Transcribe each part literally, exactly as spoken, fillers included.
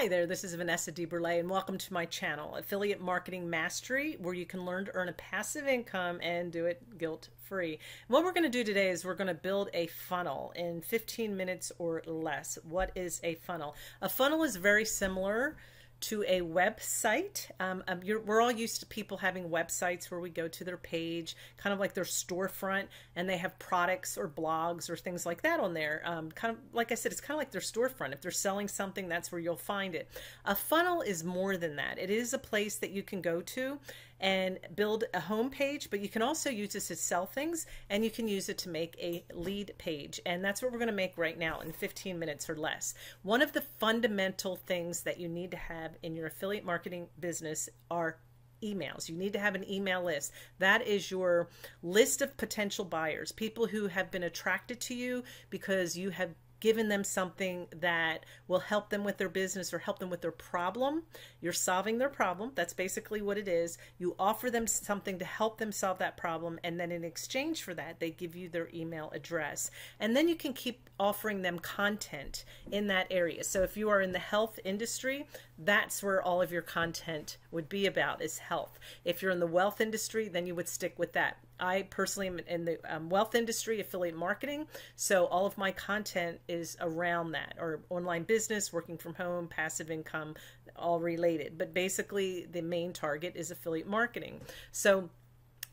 Hi there, this is Vanessa DeBurlet and welcome to my channel, Affiliate Marketing Mastery, where you can learn to earn a passive income and do it guilt-free. What we're going to do today is we're going to build a funnel in fifteen minutes or less. What is a funnel? A funnel is very similar to a website. Um, um, you're, we're all used to people having websites where we go to their page, kind of like their storefront, and they have products or blogs or things like that on there. Um, kind of, like I said, it's kind of like their storefront. If they're selling something, that's where you'll find it. A funnel is more than that. It is a place that you can go to and build a home page, but you can also use this to sell things, and you can use it to make a lead page. And that's what we're going to make right now in fifteen minutes or less. One of the fundamental things that you need to have in your affiliate marketing business are emails. You need to have an email list. That is your list of potential buyers, people who have been attracted to you because you have given them something that will help them with their business or help them with their problem. You're solving their problem. That's basically what it is. You offer them something to help them solve that problem. And then in exchange for that, they give you their email address. And then you can keep offering them content in that area. So if you are in the health industry, that's where all of your content would be about, is health. If you're in the wealth industry, then you would stick with that. I personally am in the um, wealth industry, affiliate marketing, so all of my content is around that, or online business, working from home, passive income, all related. But basically the main target is affiliate marketing. So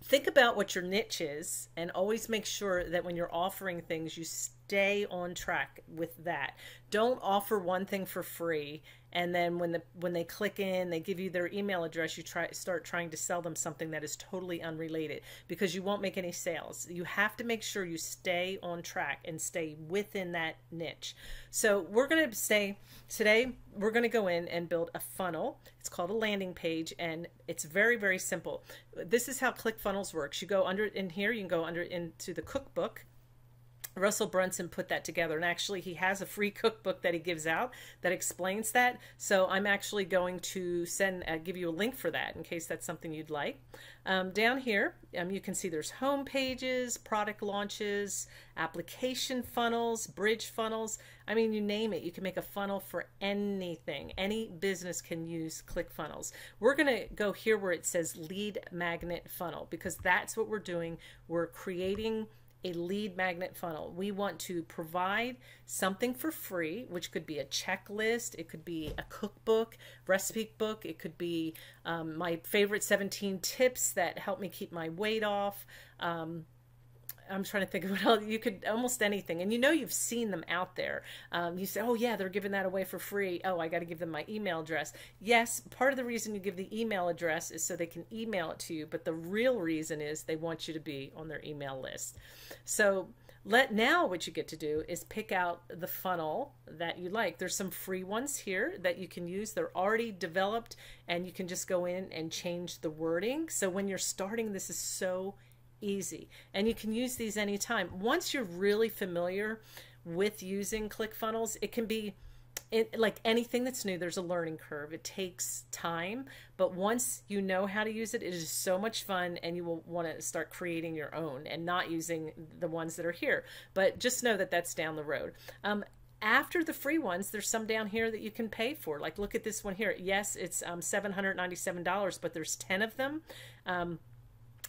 think about what your niche is and always make sure that when you're offering things, you stay on track with that. Don't offer one thing for free and then when the when they click in, they give you their email address, you try start trying to sell them something that is totally unrelated, because you won't make any sales. You have to make sure you stay on track and stay within that niche. So we're going to say today we're going to go in and build a funnel. It's called a landing page, and it's very, very simple. This is how ClickFunnels works. You go under in here, you can go under into the cookbook. Russell Brunson put that together, and actually he has a free cookbook that he gives out that explains that. So I'm actually going to send, uh, give you a link for that in case that's something you'd like. Um, down here, um, you can see there's home pages, product launches, application funnels, bridge funnels. I mean, you name it. You can make a funnel for anything. Any business can use ClickFunnels. We're going to go here where it says lead magnet funnel, because that's what we're doing. We're creating a lead magnet funnel. We want to provide something for free, which could be a checklist, it could be a cookbook, recipe book, it could be um, my favorite seventeen tips that help me keep my weight off. Um, I'm trying to think of what else. You could, almost anything. And you know you've seen them out there. Um, you say, oh yeah, they're giving that away for free. Oh, I got to give them my email address. Yes, part of the reason you give the email address is so they can email it to you. But the real reason is they want you to be on their email list. So let now what you get to do is pick out the funnel that you like. There's some free ones here that you can use. They're already developed, and you can just go in and change the wording. So when you're starting, this is so easy, and you can use these anytime. Once you're really familiar with using ClickFunnels, it can be it, like anything that's new, there's a learning curve. It takes time, but once you know how to use it, it is so much fun, and you will want to start creating your own and not using the ones that are here. But just know that that's down the road. Um, After the free ones, there's some down here that you can pay for. Like look at this one here. Yes, it's um, seven hundred ninety-seven dollars, but there's ten of them. Um,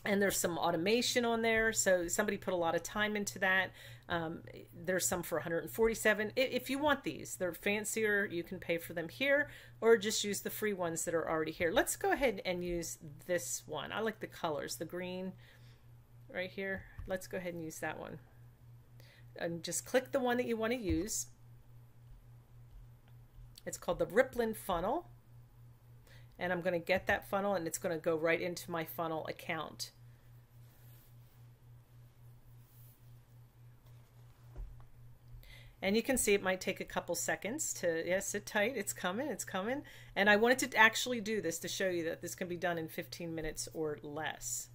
And there's some automation on there. So somebody put a lot of time into that. Um, there's some for one hundred forty-seven dollars. If you want these, they're fancier, you can pay for them here, or just use the free ones that are already here. Let's go ahead and use this one. I like the colors, the green right here. Let's go ahead and use that one. And just click the one that you want to use. It's called the Riplin funnel. And I'm going to get that funnel, and it's going to go right into my funnel account. And you can see it might take a couple seconds to, yeah, sit tight. It's coming, it's coming. And I wanted to actually do this to show you that this can be done in fifteen minutes or less.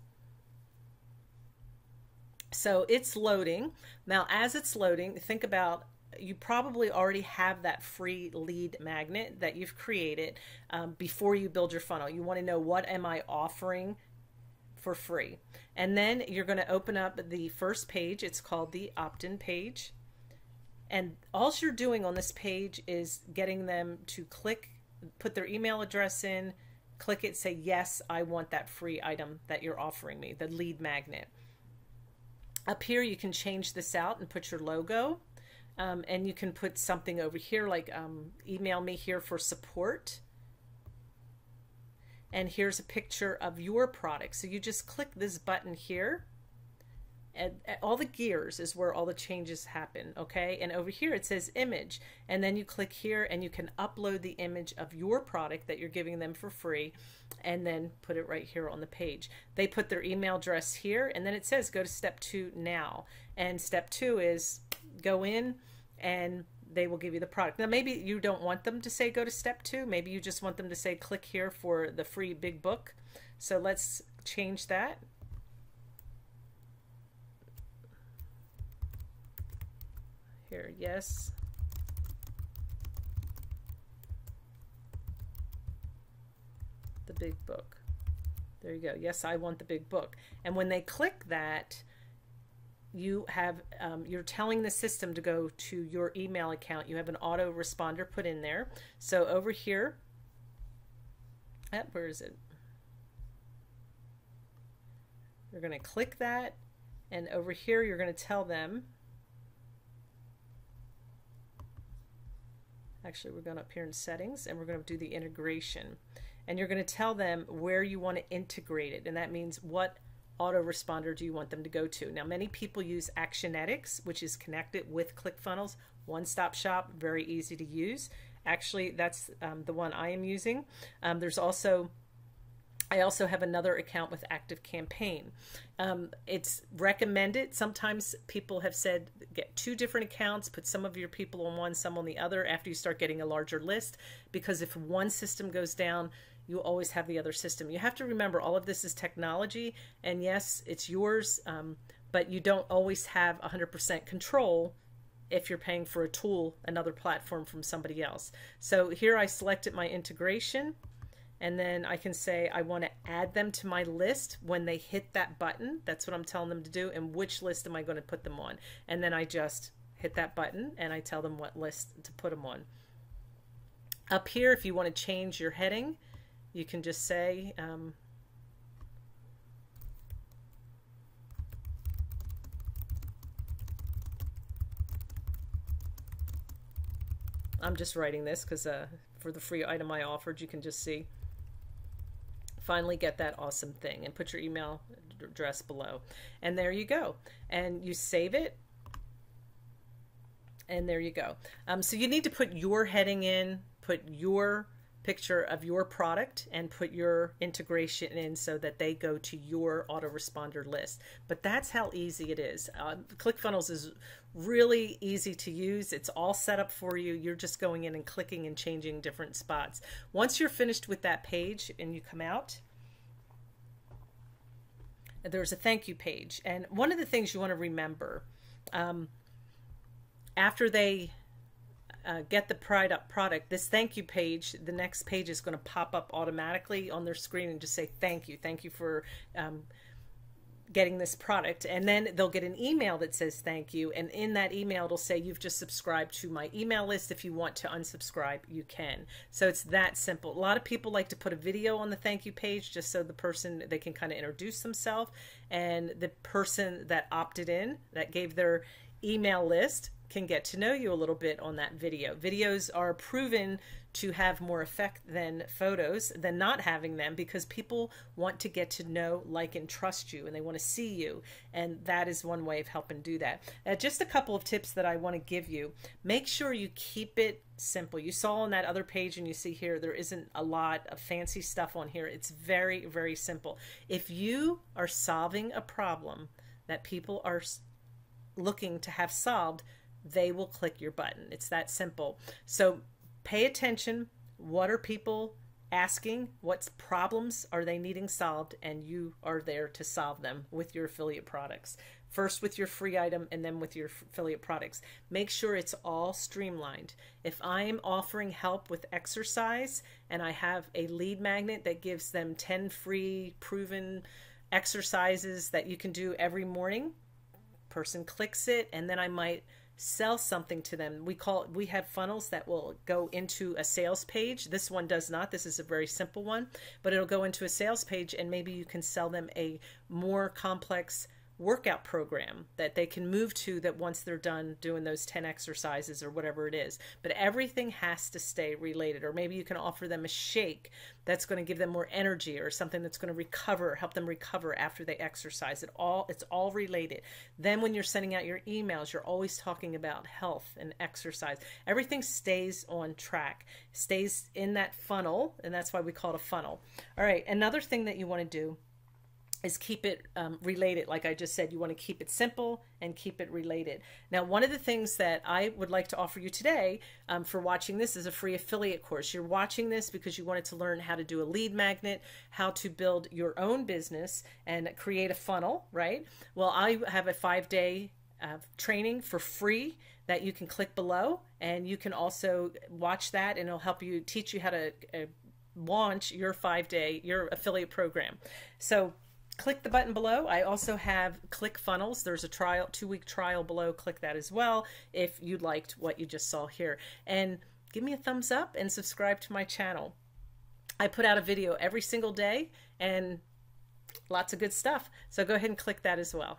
So it's loading. Now, as it's loading, think about, you probably already have that free lead magnet that you've created um, before you build your funnel. You want to know, what am I offering for free? And then you're going to open up the first page. It's called the opt-in page. And all you're doing on this page is getting them to click, put their email address in, click it, say, yes, I want that free item that you're offering me, the lead magnet. Up here, you can change this out and put your logo. Um, and you can put something over here, like um, email me here for support. And here's a picture of your product. So you just click this button here. And all the gears is where all the changes happen, okay? And over here it says image, and then you click here and you can upload the image of your product that you're giving them for free, and then put it right here on the page. They put their email address here, and then it says go to step two now. And step two is go in and they will give you the product. Now maybe you don't want them to say go to step two, maybe you just want them to say click here for the free big book. So let's change that. Here, yes. The big book. There you go. Yes, I want the big book. And when they click that, you have, um, you're telling the system to go to your email account. You have an autoresponder put in there. So over here, oh, where is it? You're going to click that. And over here, you're going to tell them. Actually, we're going up here in settings and we're going to do the integration, and you're going to tell them where you want to integrate it. And that means what autoresponder do you want them to go to? Now, many people use Actionetics, which is connected with ClickFunnels, one-stop shop, very easy to use. Actually, that's um, the one I am using. Um, there's also, I also have another account with ActiveCampaign. Um, it's recommended. Sometimes people have said get two different accounts, put some of your people on one, some on the other after you start getting a larger list, because if one system goes down, you always have the other system. You have to remember all of this is technology, and yes, it's yours, um, but you don't always have one hundred percent control if you're paying for a tool, another platform from somebody else. So here I selected my integration. And then I can say I want to add them to my list when they hit that button. That's what I'm telling them to do. And which list am I going to put them on? And then I just hit that button and I tell them what list to put them on. Up here, if you want to change your heading, you can just say um, I'm just writing this because uh, for the free item I offered, you can just see. Finally get that awesome thing, and put your email address below, and there you go. And you save it, and there you go. Um, so you need to put your heading in, put your picture of your product, and put your integration in so that they go to your autoresponder list. But that's how easy it is. Uh, ClickFunnels is really easy to use. It's all set up for you. You're just going in and clicking and changing different spots. Once you're finished with that page and you come out, there's a thank you page. And one of the things you want to remember, um, after they Uh, get the product product, this thank you page, the next page is going to pop up automatically on their screen and just say thank you. Thank you for um, getting this product. And then they'll get an email that says thank you. And in that email, it'll say you've just subscribed to my email list. If you want to unsubscribe, you can. So it's that simple. A lot of people like to put a video on the thank you page just so the person, they can kind of introduce themselves. And the person that opted in, that gave their email list, can get to know you a little bit on that video. Videos are proven to have more effect than photos, than not having them, because people want to get to know, like, and trust you, and they want to see you. And that is one way of helping do that. Uh, just a couple of tips that I want to give you. Make sure you keep it simple. You saw on that other page, and you see here, there isn't a lot of fancy stuff on here. It's very, very simple. If you are solving a problem that people are looking to have solved, they will click your button. It's that simple. So pay attention. What are people asking? What problems are they needing solved? And you are there to solve them with your affiliate products. First with your free item, and then with your affiliate products. Make sure it's all streamlined. If I'm offering help with exercise and I have a lead magnet that gives them ten free proven exercises that you can do every morning, person clicks it, and then I might sell something to them. We call we have funnels that will go into a sales page. This one does not. This is a very simple one, but it'll go into a sales page, and maybe you can sell them a more complex workout program that they can move to, that once they're done doing those ten exercises or whatever it is. But everything has to stay related. Or maybe you can offer them a shake that's going to give them more energy, or something that's going to recover, help them recover after they exercise. It all, it's all related. Then when you're sending out your emails, you're always talking about health and exercise. Everything stays on track, stays in that funnel, and that's why we call it a funnel. All right, another thing that you want to do is keep it um, related. Like I just said, you want to keep it simple and keep it related. Now, one of the things that I would like to offer you today um, for watching this is a free affiliate course. You're watching this because you wanted to learn how to do a lead magnet, how to build your own business and create a funnel, right? Well, I have a five-day uh, training for free that you can click below, and you can also watch that, and it'll help you, teach you how to uh, launch your five-day, your affiliate program. So click the button below. I also have ClickFunnels. There's a trial, two-week trial below. Click that as well if you liked what you just saw here. And give me a thumbs up and subscribe to my channel. I put out a video every single day and lots of good stuff. So go ahead and click that as well.